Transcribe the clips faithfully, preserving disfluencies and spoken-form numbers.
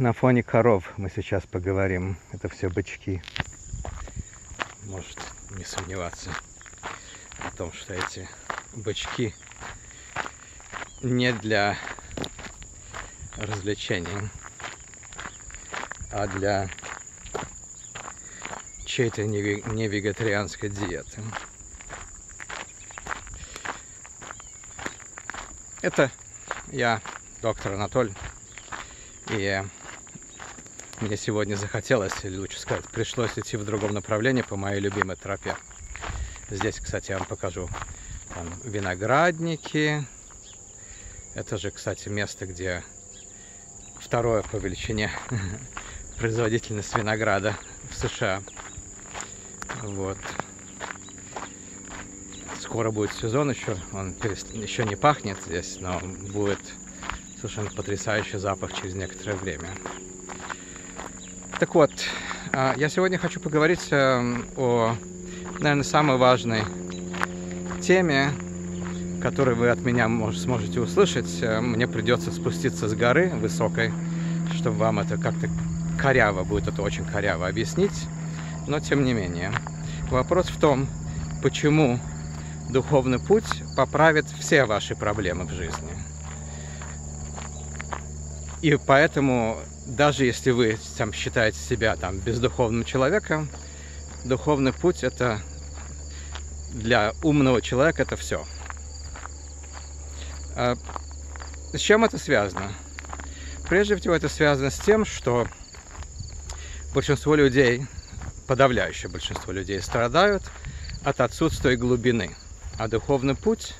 на фоне коров мы сейчас поговорим. Это все бычки. Может не сомневаться о том, что эти бычки не для развлечений, а для чьей-то невегетарианской диеты. Это я, доктор Анатоль, и мне сегодня захотелось, или лучше сказать, пришлось идти в другом направлении по моей любимой тропе. Здесь, кстати, я вам покажу там виноградники. Это же, кстати, место, где второе по величине производительность винограда в США. Вот. Скоро будет сезон еще, он перест... еще не пахнет здесь, но будет совершенно потрясающий запах через некоторое время. Так вот, я сегодня хочу поговорить о, наверное, самой важной теме, которую вы от меня сможете услышать. Мне придется спуститься с горы высокой, чтобы вам это как-то коряво, будет это очень коряво объяснить, но тем не менее. Вопрос в том, почему духовный путь поправит все ваши проблемы в жизни. И поэтому, даже если вы там считаете себя там бездуховным человеком, духовный путь — это для умного человека это все. А с чем это связано? Прежде всего, это связано с тем, что большинство людей, подавляющее большинство людей, страдают от отсутствия глубины. А духовный путь,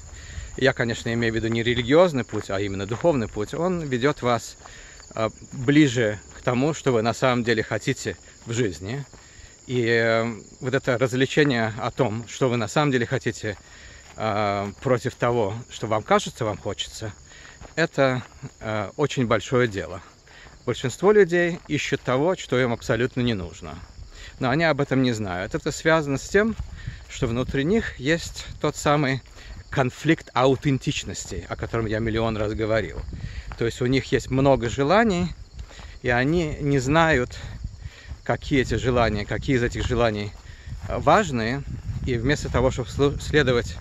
я, конечно, имею в виду не религиозный путь, а именно духовный путь, он ведет вас ближе к тому, что вы на самом деле хотите в жизни. И вот это развлечение о том, что вы на самом деле хотите, против того, что вам кажется, вам хочется, это очень большое дело. Большинство людей ищут того, что им абсолютно не нужно. Но они об этом не знают. Это связано с тем, что внутри них есть тот самый конфликт аутентичности, о котором я миллион раз говорил. То есть у них есть много желаний, и они не знают, какие эти желания, какие из этих желаний важные. И вместо того, чтобы следовать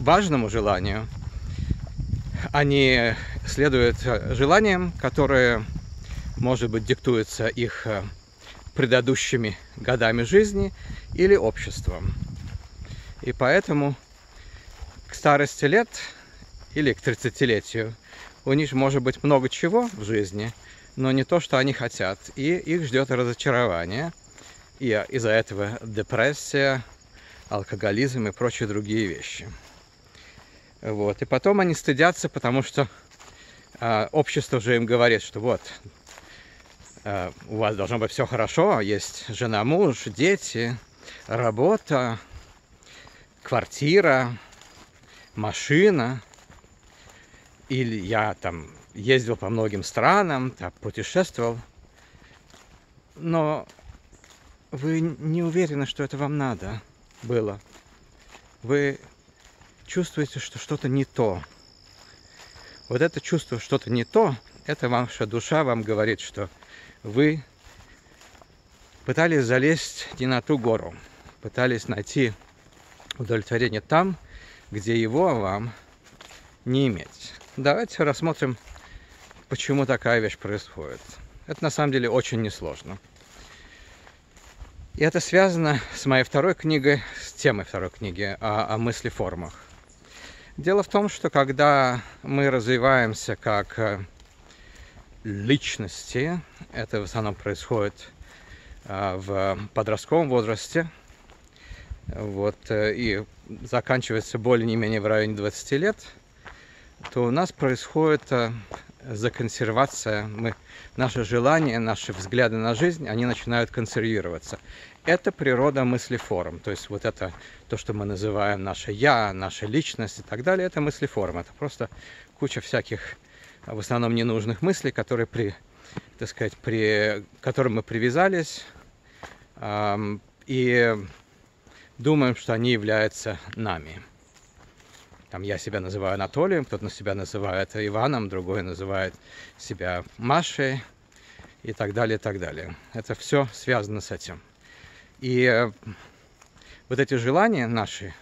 важному желанию, они следуют желаниям, которые, может быть, диктуются их предыдущими годами жизни или обществом. И поэтому к старости лет или к тридцатилетию у них может быть много чего в жизни, но не то, что они хотят, и их ждет разочарование, и из-за этого депрессия, алкоголизм и прочие другие вещи. Вот. И потом они стыдятся, потому что э, общество же им говорит, что вот, э, у вас должно быть все хорошо, есть жена, муж, дети, работа, квартира, машина. Или я там ездил по многим странам, там, путешествовал, но вы не уверены, что это вам надо было. Вы чувствуете, что что-то не то. Вот это чувство, что-то не то, это ваша душа вам говорит, что вы пытались залезть не на ту гору, пытались найти удовлетворение там, где его вам не иметь. Давайте рассмотрим, почему такая вещь происходит. Это на самом деле очень несложно. И это связано с моей второй книгой, с темой второй книги о, о мыслеформах. Дело в том, что когда мы развиваемся как личности, это в основном происходит в подростковом возрасте, вот, и заканчивается более-менее в районе двадцати лет, то у нас происходит законсервация, мы, наши желания, наши взгляды на жизнь, они начинают консервироваться. Это природа мыслеформ, то есть вот это, то, что мы называем наше «я», наша личность и так далее, это мыслеформ, это просто куча всяких, в основном, ненужных мыслей, которые при, так сказать, при, к которым мы привязались, эм, и думаем, что они являются нами. Там я себя называю Анатолием, кто-то себя называет Иваном, другой называет себя Машей и так далее, и так далее. Это все связано с этим. И вот эти желания наши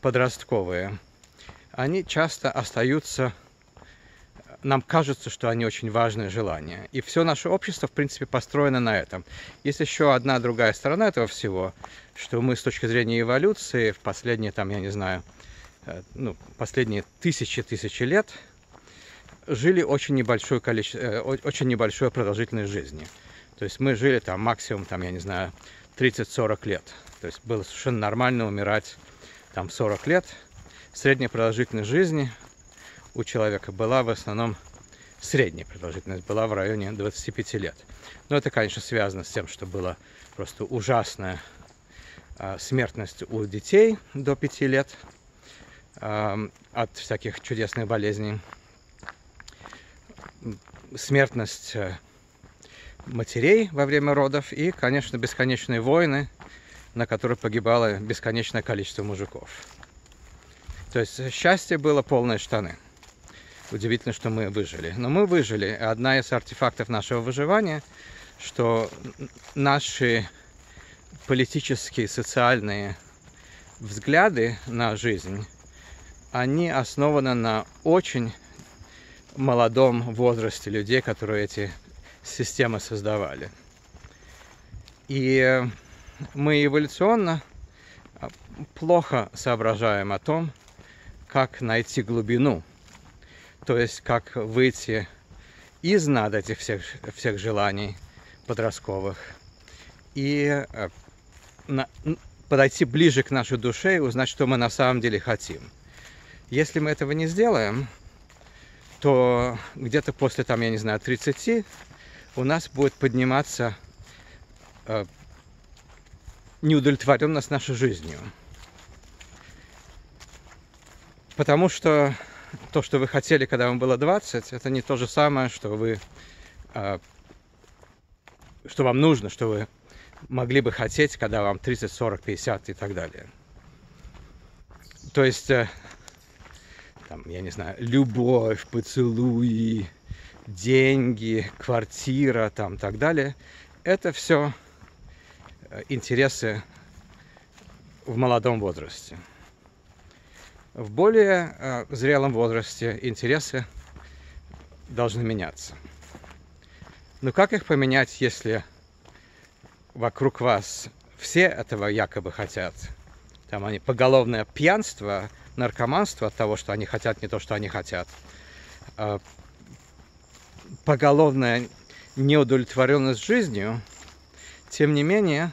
подростковые, они часто остаются, нам кажется, что они очень важные желания. И все наше общество, в принципе, построено на этом. Есть еще одна другая сторона этого всего, что мы с точки зрения эволюции в последние, там, я не знаю, ну, последние тысячи-тысячи лет жили очень небольшое количество, очень небольшое продолжительность жизни. То есть мы жили там максимум, там, я не знаю, тридцать-сорок лет. То есть было совершенно нормально умирать там сорок лет. Средняя продолжительность жизни у человека была в основном, средняя продолжительность была в районе двадцати пяти лет. Но это, конечно, связано с тем, что была просто ужасная смертность у детей до пяти лет от всяких чудесных болезней. Смертность матерей во время родов и, конечно, бесконечные войны, на которые погибало бесконечное количество мужиков. То есть счастье было полные штаны. Удивительно, что мы выжили. Но мы выжили. Одна из артефактов нашего выживания, что наши политические, социальные взгляды на жизнь, они основаны на очень молодом возрасте людей, которые эти системы создавали. И мы эволюционно плохо соображаем о том, как найти глубину, то есть как выйти из над этих всех, всех желаний подростковых и на, подойти ближе к нашей душе и узнать, что мы на самом деле хотим. Если мы этого не сделаем, то где-то после, там, я не знаю, тридцати у нас будет подниматься э, неудовлетворенность нашей жизнью. Потому что то, что вы хотели, когда вам было двадцать, это не то же самое, что вы, э, что вам нужно, что вы могли бы хотеть, когда вам тридцать, сорок, пятьдесят и так далее. То есть, э, там, я не знаю, любовь, поцелуи, деньги, квартира, там, так далее, это все интересы в молодом возрасте. В более э, зрелом возрасте интересы должны меняться. Но как их поменять, если вокруг вас все этого якобы хотят? Там они поголовное пьянство, наркоманство от того, что они хотят не то, что они хотят. Э, поголовная неудовлетворенность жизнью. Тем не менее,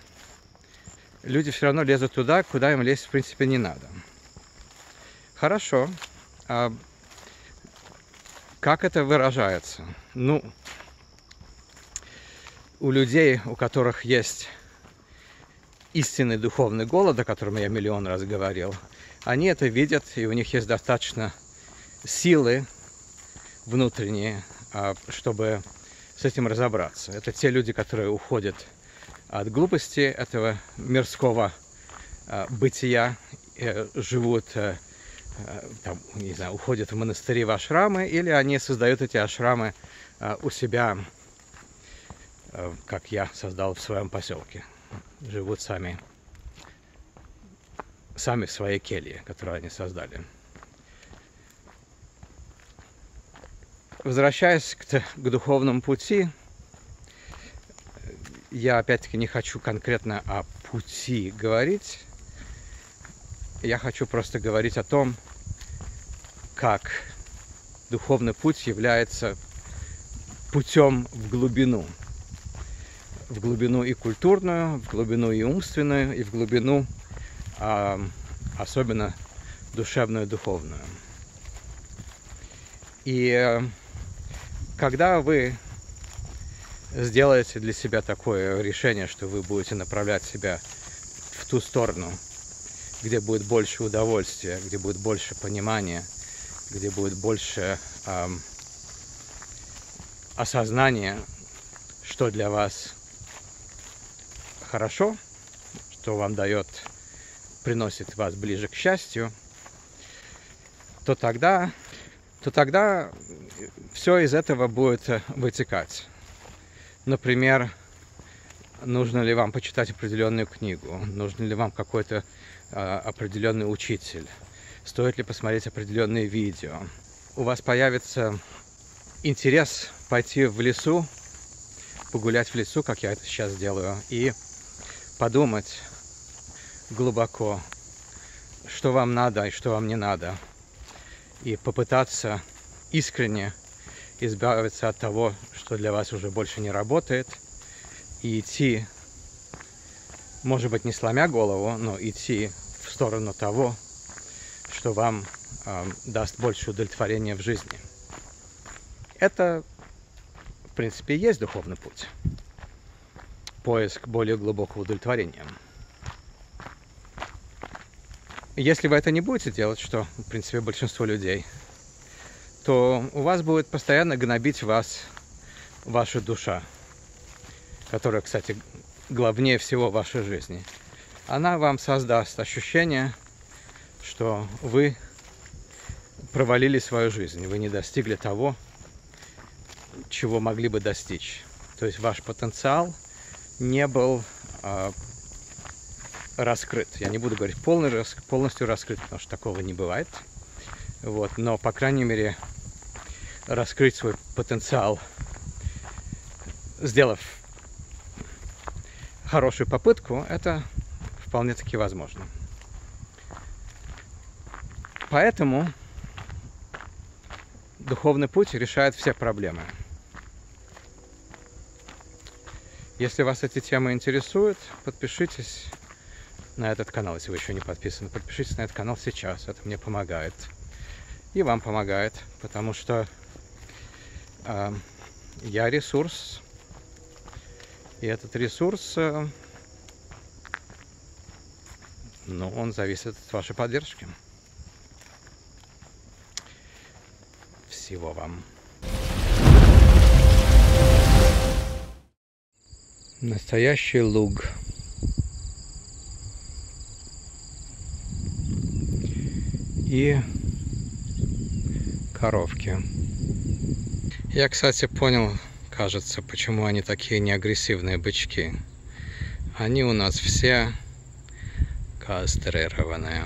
люди все равно лезут туда, куда им лезть в принципе не надо. Хорошо. А как это выражается? Ну, у людей, у которых есть истинный духовный голод, о котором я миллион раз говорил, они это видят, и у них есть достаточно силы внутренние, чтобы с этим разобраться. Это те люди, которые уходят от глупости этого мирского бытия, живут... Там, не знаю, уходят в монастыри, в ашрамы, или они создают эти ашрамы а, у себя, а, как я создал в своем поселке. Живут сами, сами в своей келье, которую они создали. Возвращаясь к, к духовному пути, я опять-таки не хочу конкретно о пути говорить. Я хочу просто говорить о том, как духовный путь является путем в глубину. В глубину и культурную, в глубину и умственную, и в глубину, э, особенно, душевную и духовную. И э, когда вы сделаете для себя такое решение, что вы будете направлять себя в ту сторону, где будет больше удовольствия, где будет больше понимания, где будет больше эм, осознания, что для вас хорошо, что вам дает, приносит вас ближе к счастью, то тогда, то тогда все из этого будет вытекать. Например, нужно ли вам почитать определенную книгу, нужен ли вам какой-то э, определенный учитель, стоит ли посмотреть определенные видео. У вас появится интерес пойти в лесу, погулять в лесу, как я это сейчас делаю, и подумать глубоко, что вам надо и что вам не надо, и попытаться искренне избавиться от того, что для вас уже больше не работает, и идти, может быть, не сломя голову, но идти в сторону того, что вам э, даст больше удовлетворения в жизни. Это, в принципе, и есть духовный путь. Поиск более глубокого удовлетворения. Если вы это не будете делать, что, в принципе, большинство людей, то у вас будет постоянно гнобить вас, ваша душа, которая, кстати, главнее всего в вашей жизни. Она вам создаст ощущение, что вы провалили свою жизнь, вы не достигли того, чего могли бы достичь. То есть ваш потенциал не был э, раскрыт. Я не буду говорить полный, полностью раскрыт, потому что такого не бывает. Вот, но, по крайней мере, раскрыть свой потенциал, сделав хорошую попытку, это вполне-таки возможно. Поэтому духовный путь решает все проблемы. Если вас эти темы интересуют, подпишитесь на этот канал, если вы еще не подписаны. Подпишитесь на этот канал сейчас, это мне помогает. И вам помогает, потому что э, я ресурс, и этот ресурс, э, ну, он зависит от вашей поддержки. Всего вам. Настоящий луг. И коровки. Я, кстати, понял, кажется, почему они такие неагрессивные бычки. Они у нас все кастрированные.